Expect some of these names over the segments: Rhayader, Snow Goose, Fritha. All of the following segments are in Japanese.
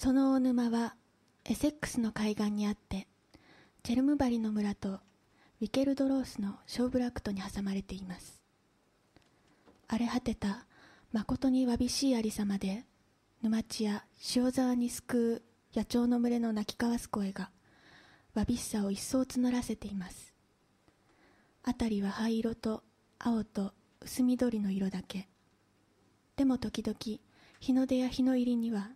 その大沼はエセックスの海岸にあって、チェルムバリの村とウィケルドロースのショーブラクトに挟まれています。荒れ果てた誠にわびしいありさまで、沼地や塩沢に救う野鳥の群れの鳴き交わす声がわびしさを一層募らせています。辺りは灰色と青と薄緑の色だけでも、時々日の出や日の入りには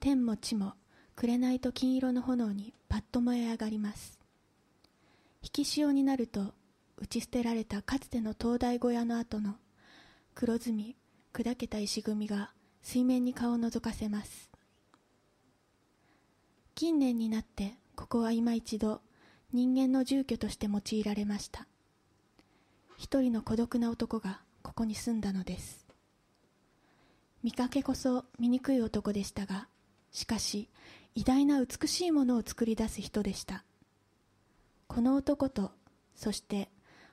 天も地も紅と金色の炎にパッと燃え上がります。引き潮になると、打ち捨てられたかつての灯台小屋の跡の黒ずみ砕けた石組みが水面に顔をのぞかせます。近年になってここは今一度人間の住居として用いられました。一人の孤独な男がここに住んだのです。見かけこそ醜い男でしたが、しかし偉大な美しいものを作り出す人でした。この男と、そして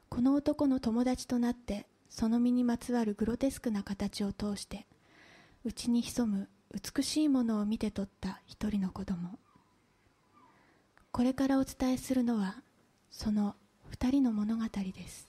この男の友達となって、その身にまつわるグロテスクな形を通して内に潜む美しいものを見て取った一人の子供。これからお伝えするのはその二人の物語です。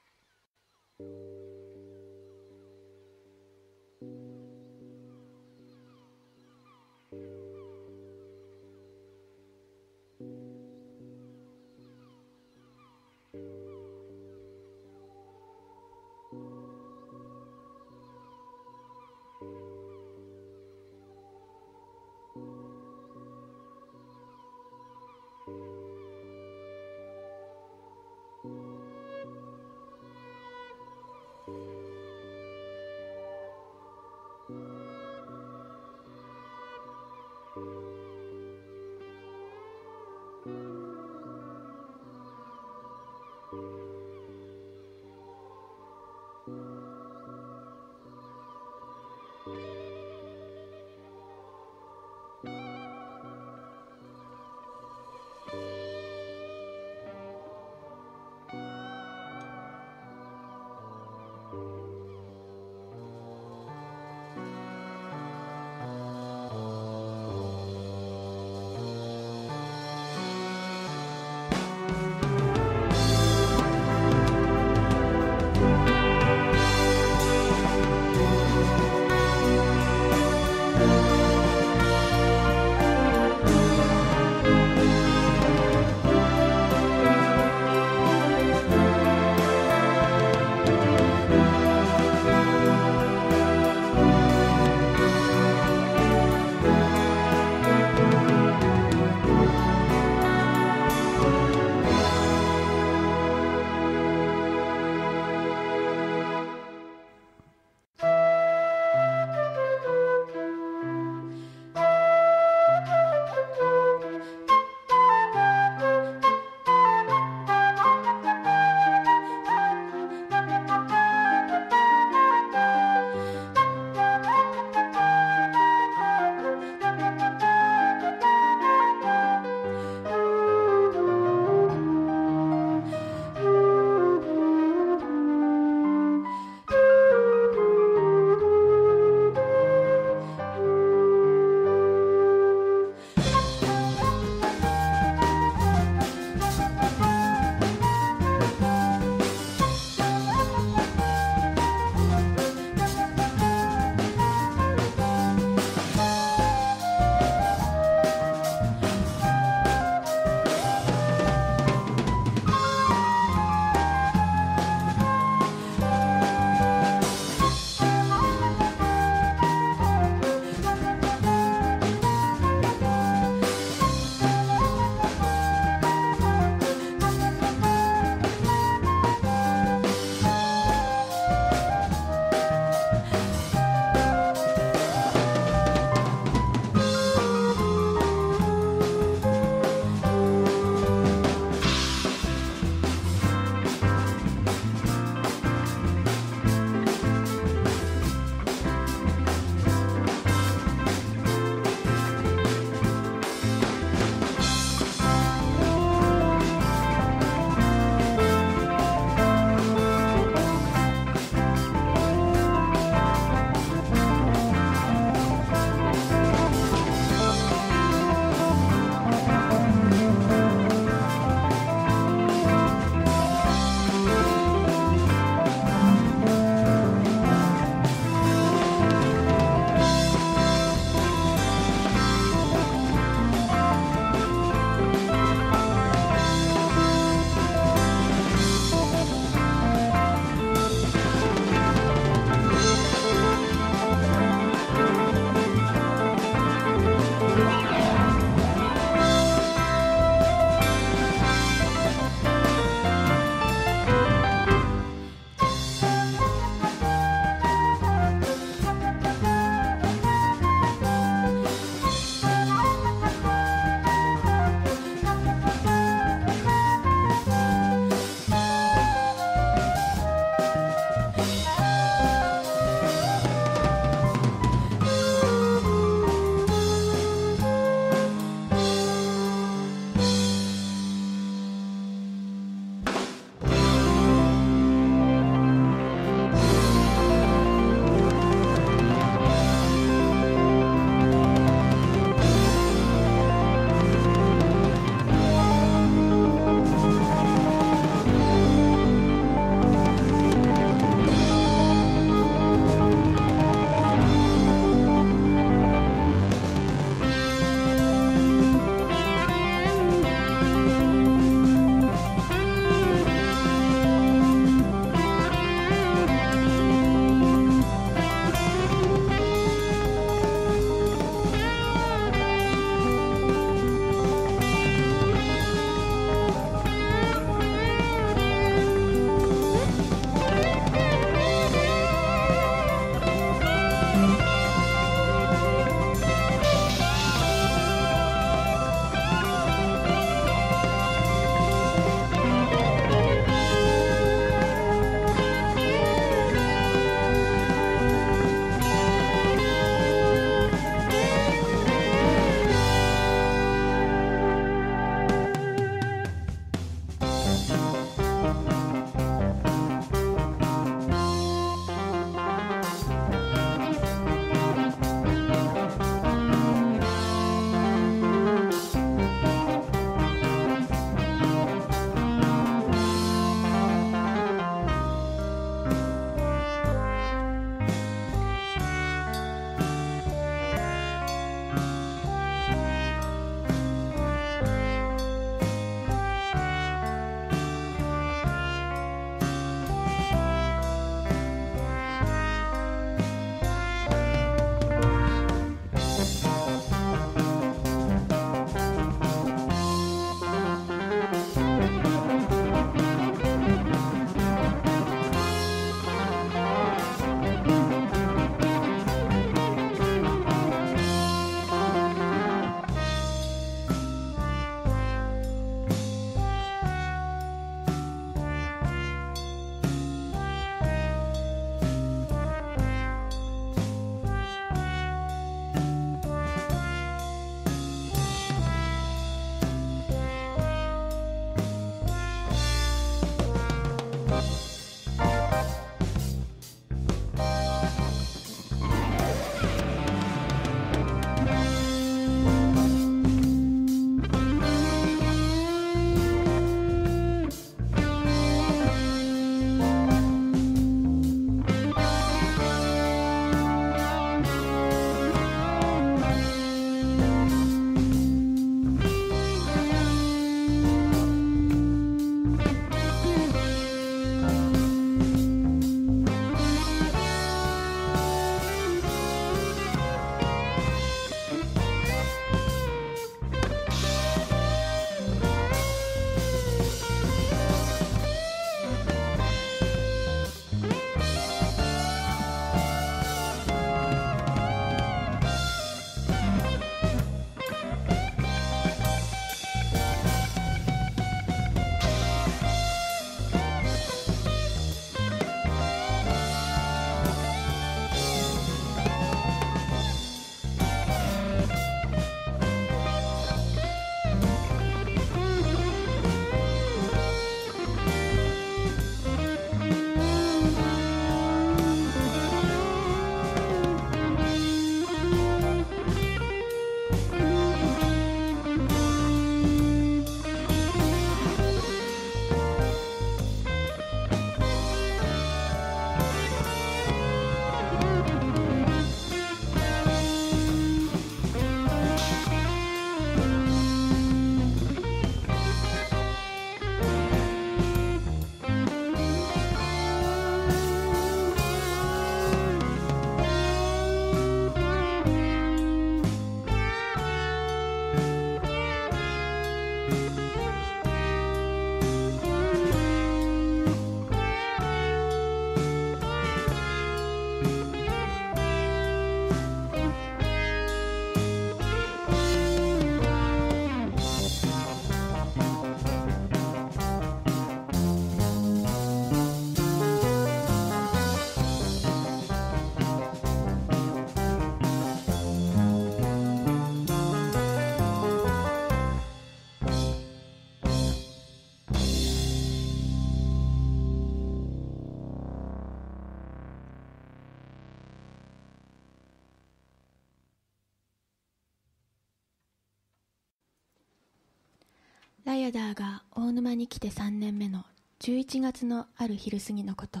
ライアダーが大沼に来て3年目の11月のある昼過ぎのこと、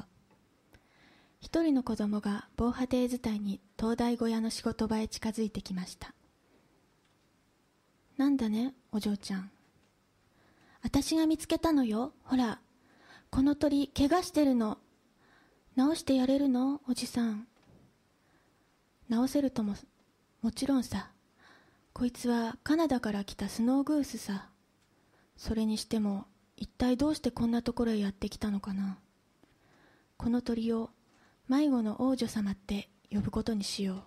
一人の子供が防波堤伝いに東大小屋の仕事場へ近づいてきました。なんだね、お嬢ちゃん。私が見つけたのよ。ほら、この鳥、怪我してるの。直してやれるの、おじさん。直せるとも、もちろんさ。こいつはカナダから来たスノーグースさ。それにしても、一体どうしてこんなところへやってきたのかな。この鳥を迷子の王女様って呼ぶことにしよう。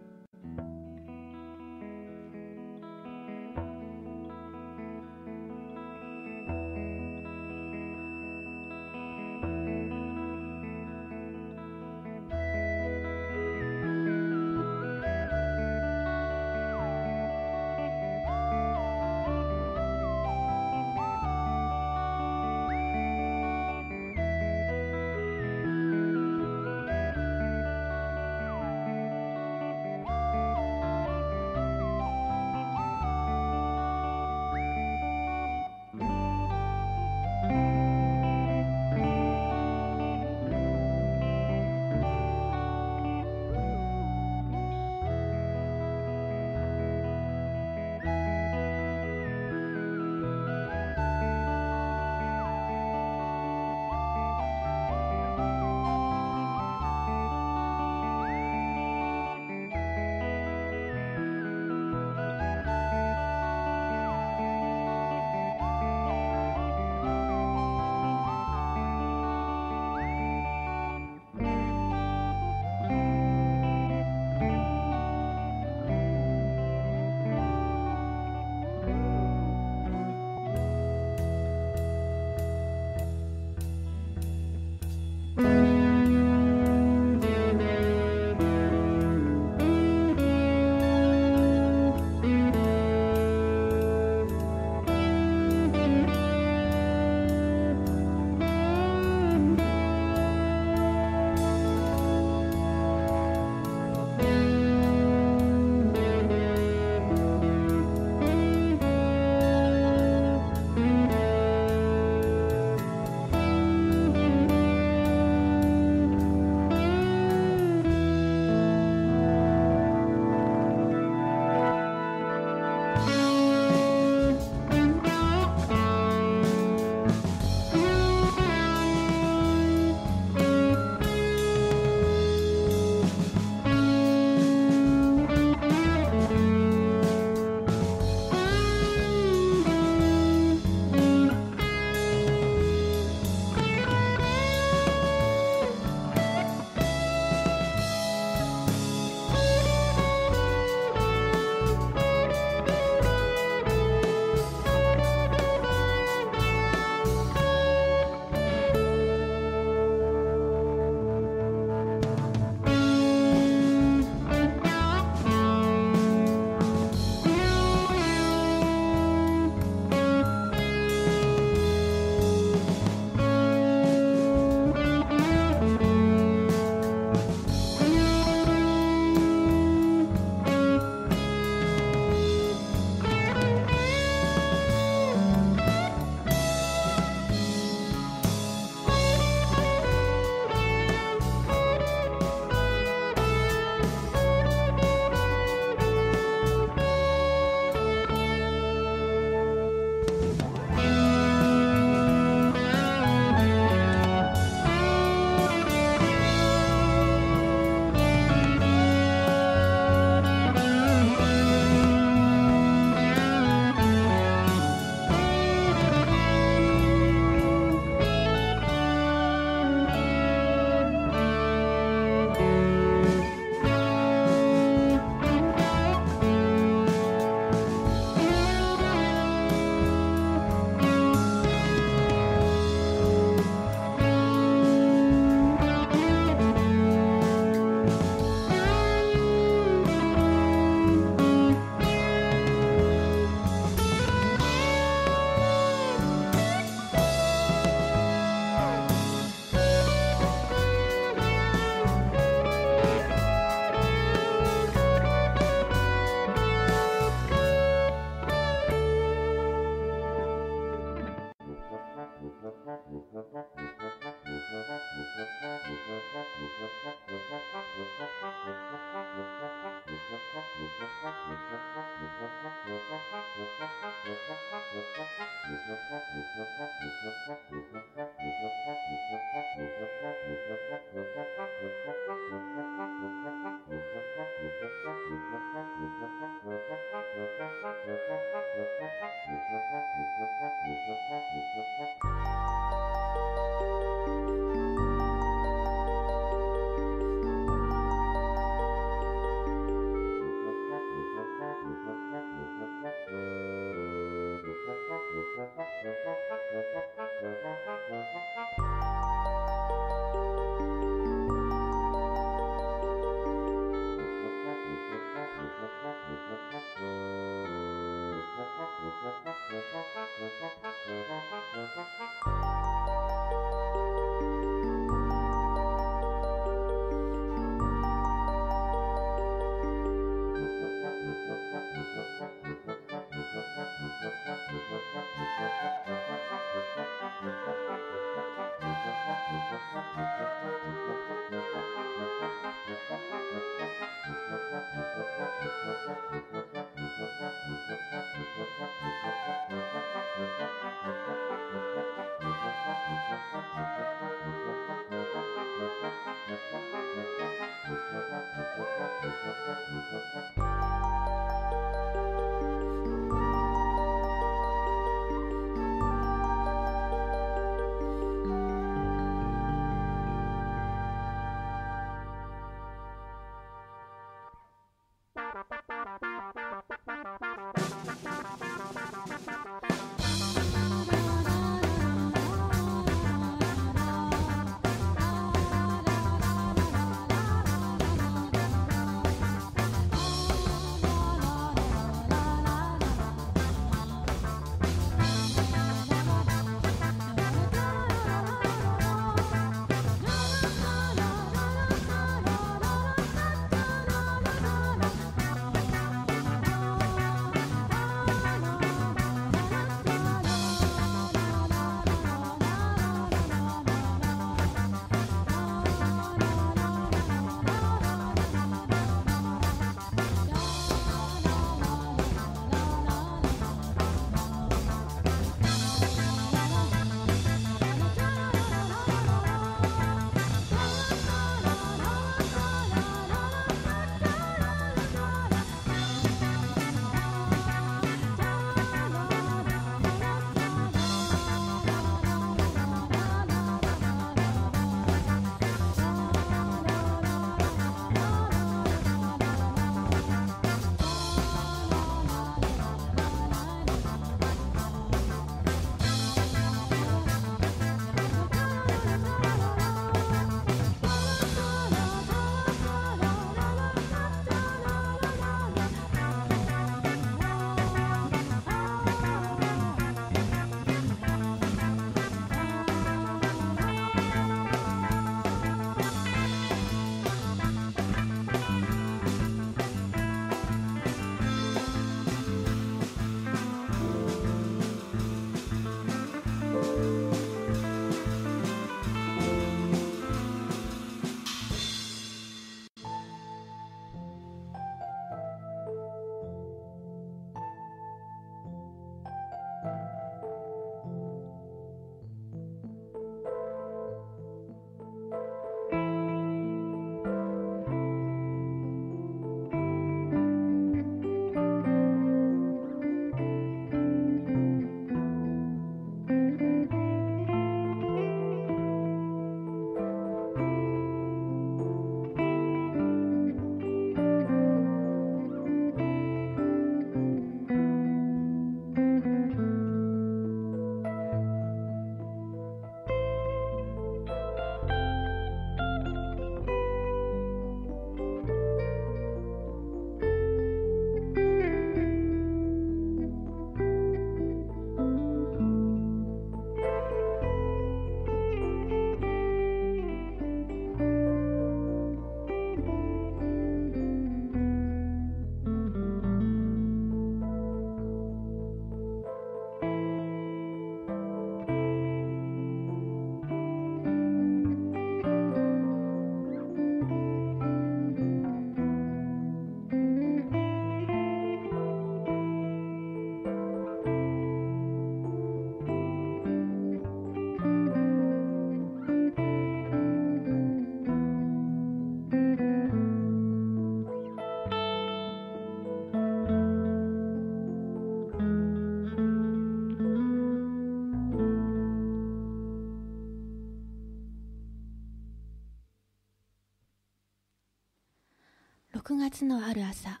6月のある朝、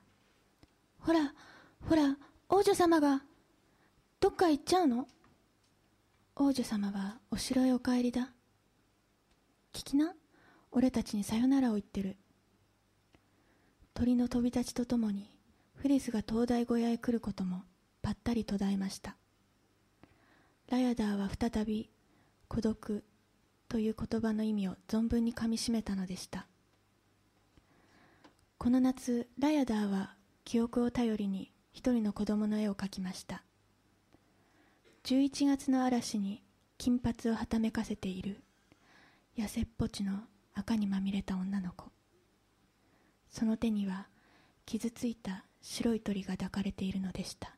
ほらほら王女様がどっか行っちゃうの。王女様はお城へお帰りだ。聞きな、俺たちにさよならを言ってる。鳥の飛び立ちとともにフリスが灯台小屋へ来ることもぱったり途絶えました。ラヤダーは再び孤独という言葉の意味を存分にかみしめたのでした。この夏、ラヤダーは記憶を頼りに一人の子供の絵を描きました。11月の嵐に金髪をはためかせている痩せっぽちの赤にまみれた女の子。その手には傷ついた白い鳥が抱かれているのでした。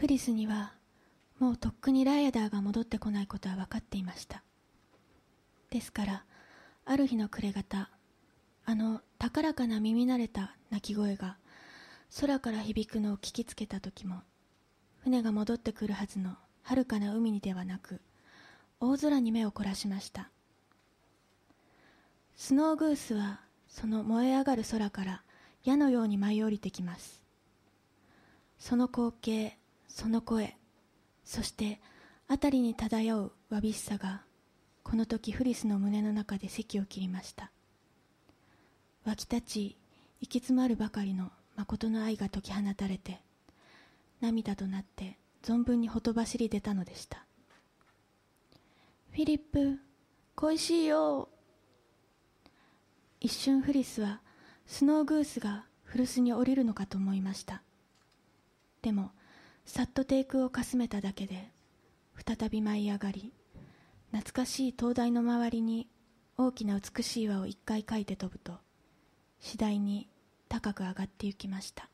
フリスにはもうとっくにライエダーが戻ってこないことは分かっていました。ですからある日の暮れ方、あの高らかな耳慣れた鳴き声が空から響くのを聞きつけた時も、船が戻ってくるはずの遥かな海にではなく大空に目を凝らしました。スノーグースはその燃え上がる空から矢のように舞い降りてきます。その光景、その声、そして辺りに漂うわびしさが、この時フリスの胸の中で堰を切りました。湧き立ち行き詰まるばかりの誠の愛が解き放たれて、涙となって存分にほとばしり出たのでした。フィリップ、恋しいよ。一瞬フリスはスノーグースが古巣に降りるのかと思いました。でもさっと低空をかすめただけで再び舞い上がり、懐かしい灯台の周りに大きな美しい輪を一回かいて飛ぶと、次第に高く上がってゆきました。